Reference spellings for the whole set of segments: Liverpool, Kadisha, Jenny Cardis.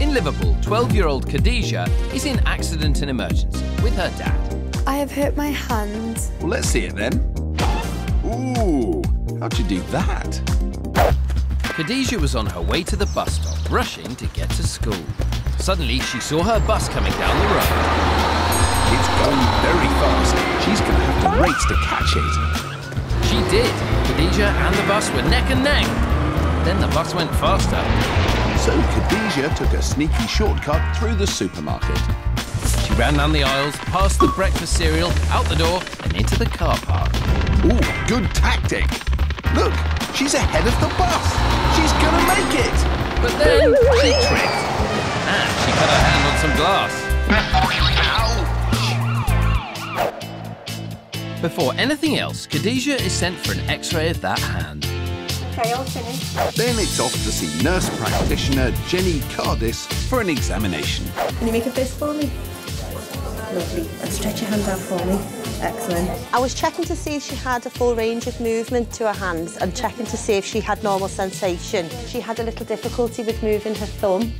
In Liverpool, 12-year-old Kadisha is in accident and emergency with her dad. I have hurt my hand. Well, let's see it then. Ooh, how'd you do that? Kadisha was on her way to the bus stop, rushing to get to school. Suddenly, she saw her bus coming down the road. It's going very fast. She's going to have to race to catch it. She did. Kadisha and the bus were neck and neck. Then the bus went faster. So Kadisha took a sneaky shortcut through the supermarket. She ran down the aisles, past the breakfast cereal, out the door and into the car park. Ooh, good tactic. Look, she's ahead of the bus. She's going to make it. But then she tripped. And she cut her hand on some glass. Ouch! Before anything else, Kadisha is sent for an X-ray of that hand. Okay, all finished. Then it's off to see nurse practitioner Jenny Cardis for an examination. Can you make a fist for me? Lovely. And stretch your hand out for me. Excellent. I was checking to see if she had a full range of movement to her hands and checking to see if she had normal sensation. She had a little difficulty with moving her thumb.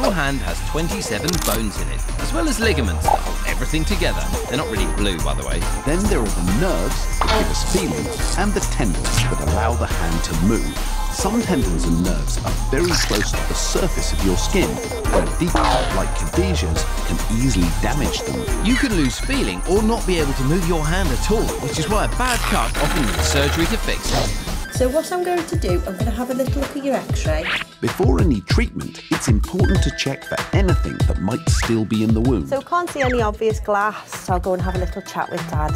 Your hand has 27 bones in it, as well as ligaments that hold everything together. They're not really blue, by the way. Then there are the nerves that give us feeling and the tendons that allow the hand to move. Some tendons and nerves are very close to the surface of your skin, where deep cut like Kadisha's can easily damage them. You can lose feeling or not be able to move your hand at all, which is why a bad cut often needs surgery to fix it. So what I'm going to do, I'm going to have a little look at your X-ray. Before any treatment, it's important to check for anything that might still be in the wound. So I can't see any obvious glass, so I'll go and have a little chat with Dad.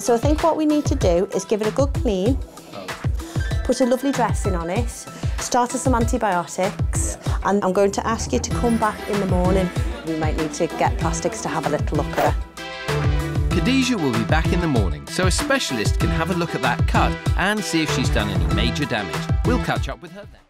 So I think what we need to do is give it a good clean, put a lovely dressing on it, started some antibiotics, and I'm going to ask you to come back in the morning. We might need to get plastics to have a little look at her. Kadisha will be back in the morning, so a specialist can have a look at that cut and see if she's done any major damage. We'll catch up with her then.